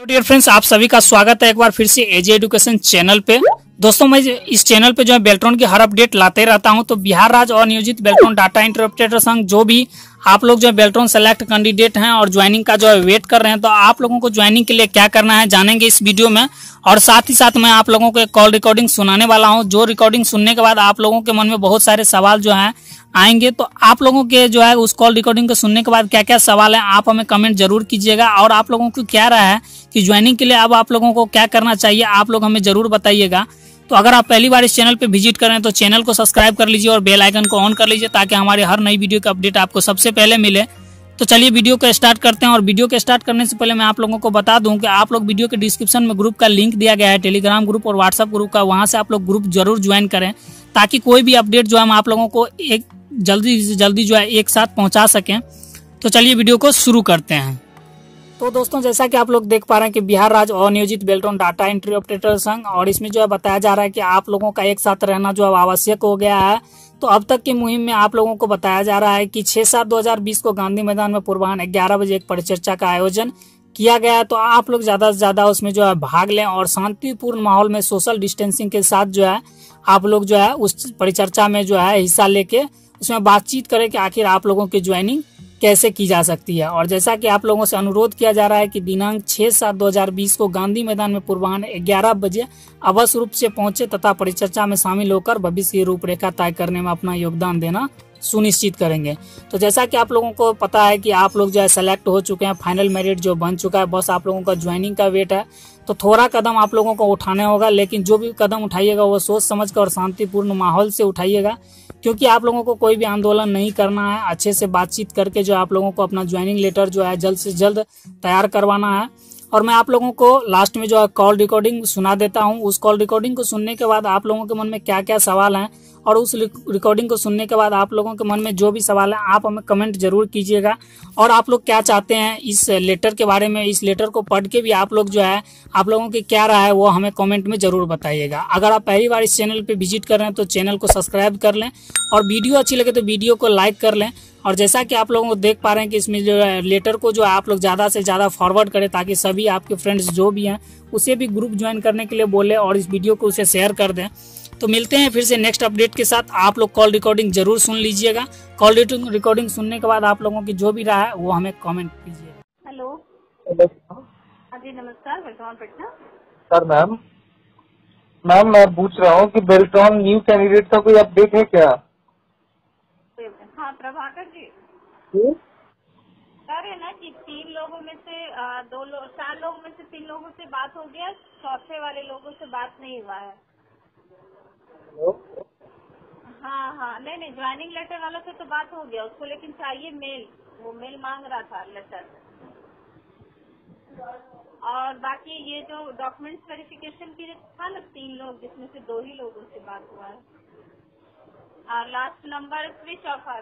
तो dear friends, आप सभी का स्वागत है एक बार फिर से एजे एजुकेशन चैनल पे। दोस्तों, मैं इस चैनल पे जो है बेल्ट्रॉन की हर अपडेट लाते रहता हूं। तो बिहार राज्य अनियोजित बेल्ट्रॉन डाटा इंटरप्रेटर संघ, जो भी आप लोग जो है बेल्ट्रॉन सेलेक्ट कैंडिडेट हैं और ज्वाइनिंग का जो है वेट कर रहे हैं, तो आप लोगों को ज्वाइनिंग के लिए क्या करना है जानेंगे इस वीडियो में। और साथ ही साथ मैं आप लोगों को एक कॉल रिकॉर्डिंग सुनाने वाला हूँ, जो रिकॉर्डिंग सुनने के बाद आप लोगों के मन में बहुत सारे सवाल जो है आएंगे। तो आप लोगों के जो है उस कॉल रिकॉर्डिंग को सुनने के बाद क्या क्या सवाल है आप हमें कमेंट जरूर कीजिएगा। और आप लोगों को क्या रहा है कि ज्वाइनिंग के लिए अब आप लोगों को क्या करना चाहिए, आप लोग हमें जरूर बताइएगा। तो अगर आप पहली बार इस चैनल पे विजिट कर रहे हैं तो चैनल को सब्सक्राइब कर लीजिए और बेल आइकन को ऑन कर लीजिए, ताकि हमारे हर नई वीडियो का अपडेट आपको सबसे पहले मिले। तो चलिए वीडियो को स्टार्ट करते हैं। और वीडियो के स्टार्ट करने से पहले मैं आप लोगों को बता दूं कि आप लोग वीडियो के डिस्क्रिप्शन में ग्रुप का लिंक दिया गया है, टेलीग्राम ग्रुप और व्हाट्सएप ग्रुप का। वहाँ से आप लोग ग्रुप जरूर ज्वाइन करें, ताकि कोई भी अपडेट जो है हम आप लोगों को एक जल्दी से जल्दी जो है एक साथ पहुँचा सकें। तो चलिए वीडियो को शुरू करते हैं। तो दोस्तों, जैसा कि आप लोग देख पा रहे हैं कि बिहार राज्य अनियोजित बेल्ट्रॉन डाटा इंटरप्रेटर संघ, और इसमें जो है बताया जा रहा है कि आप लोगों का एक साथ रहना जो आवश्यक हो गया है। तो अब तक की मुहिम में आप लोगों को बताया जा रहा है कि 6/7/2020 को गांधी मैदान में पूर्वाहन 11 बजे एक परिचर्चा का आयोजन किया गया है। तो आप लोग ज्यादा से ज्यादा उसमें जो है भाग लें और शांतिपूर्ण माहौल में सोशल डिस्टेंसिंग के साथ जो है आप लोग जो है उस परिचर्चा में जो है हिस्सा लेके उसमें बातचीत करें कि आखिर आप लोगों की ज्वाइनिंग कैसे की जा सकती है। और जैसा कि आप लोगों से अनुरोध किया जा रहा है कि दिनांक 6/7/2020 को गांधी मैदान में पूर्वाहन 11 बजे अवश्य रूप से पहुंचे तथा परिचर्चा में शामिल होकर भविष्य की रूपरेखा तय करने में अपना योगदान देना सुनिश्चित करेंगे। तो जैसा कि आप लोगों को पता है कि आप लोग जो है सेलेक्ट हो चुके हैं, फाइनल मेरिट जो बन चुका है, बस आप लोगों का ज्वाइनिंग का वेट है। तो थोड़ा कदम आप लोगों को उठाने होगा, लेकिन जो भी कदम उठाइएगा वो सोच समझ कर और शांतिपूर्ण माहौल से उठाइएगा, क्योंकि आप लोगों को कोई भी आंदोलन नहीं करना है। अच्छे से बातचीत करके जो आप लोगों को अपना ज्वाइनिंग लेटर जो है जल्द से जल्द तैयार करवाना है। और मैं आप लोगों को लास्ट में जो है कॉल रिकॉर्डिंग सुना देता हूं। उस कॉल रिकॉर्डिंग को सुनने के बाद आप लोगों के मन में क्या क्या सवाल हैं, और उस रिकॉर्डिंग को सुनने के बाद आप लोगों के मन में जो भी सवाल है आप हमें कमेंट जरूर कीजिएगा। और आप लोग क्या चाहते हैं इस लेटर के बारे में, इस लेटर को पढ़ के भी आप लोग जो है आप लोगों की क्या राय है वो हमें कमेंट में जरूर बताइएगा। अगर आप पहली बार इस चैनल पर विजिट कर रहे हैं तो चैनल को सब्सक्राइब कर लें, और वीडियो अच्छी लगे तो वीडियो को लाइक कर लें। और जैसा कि आप लोगों को देख पा रहे हैं कि इसमें जो है लेटर को जो है आप लोग ज़्यादा से ज़्यादा फॉरवर्ड करें, ताकि सभी आपके फ्रेंड्स जो भी हैं उसे भी ग्रुप ज्वाइन करने के लिए बोले और इस वीडियो को उसे शेयर कर दें। तो मिलते हैं फिर से नेक्स्ट अपडेट के साथ। आप लोग कॉल रिकॉर्डिंग जरूर सुन लीजिएगा। कॉल रिकॉर्डिंग सुनने के बाद आप लोगों की जो भी राय है वो हमें कॉमेंट कीजिएगा। हेलो जी, नमस्कार, बेल्ट्रॉन पटना। सर मैम मैं पूछ रहा हूँ कि बेल्ट्रॉन न्यू कैंडिडेट का कोई अपडेट है क्या? हाँ, प्रभाकर जी सर है ना कि 3 लोगों में से 4 लोगों में से 3 लोगों से बात हो गया, 4थे वाले लोगों से बात नहीं हुआ है। हेलो, हाँ, नहीं, ज्वाइनिंग लेटर वालों से तो बात हो गया, उसको लेकिन चाहिए मेल, वो मेल मांग रहा था लेटर। और बाकी ये जो डॉक्यूमेंट्स वेरिफिकेशन के लिए था ना 3 लोग, जिसमें से 2 ही लोगों से बात हुआ है। और लास्ट नंबर स्विच ऑफ आ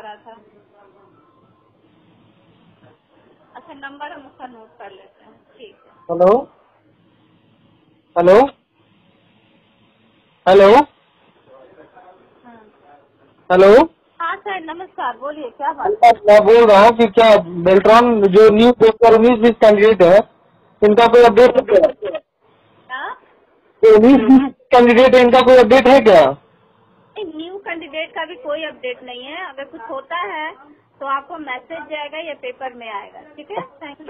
रहा था। अच्छा, नंबर हम उसका नोट कर लेते हैं, ठीक है। हेलो, हाँ सर नमस्कार, बोलिए, क्या बात है? मैं बोल रहा हूँ कि क्या बेल्ट्रॉन जो न्यू 2019-20 कैंडिडेट है इनका कोई अपडेट है? 19 कैंडिडेट इनका कोई अपडेट है क्या? न्यू कैंडिडेट का भी कोई अपडेट नहीं है। अगर कुछ होता है तो आपको मैसेज जाएगा या पेपर में आएगा, ठीक है। Thank you.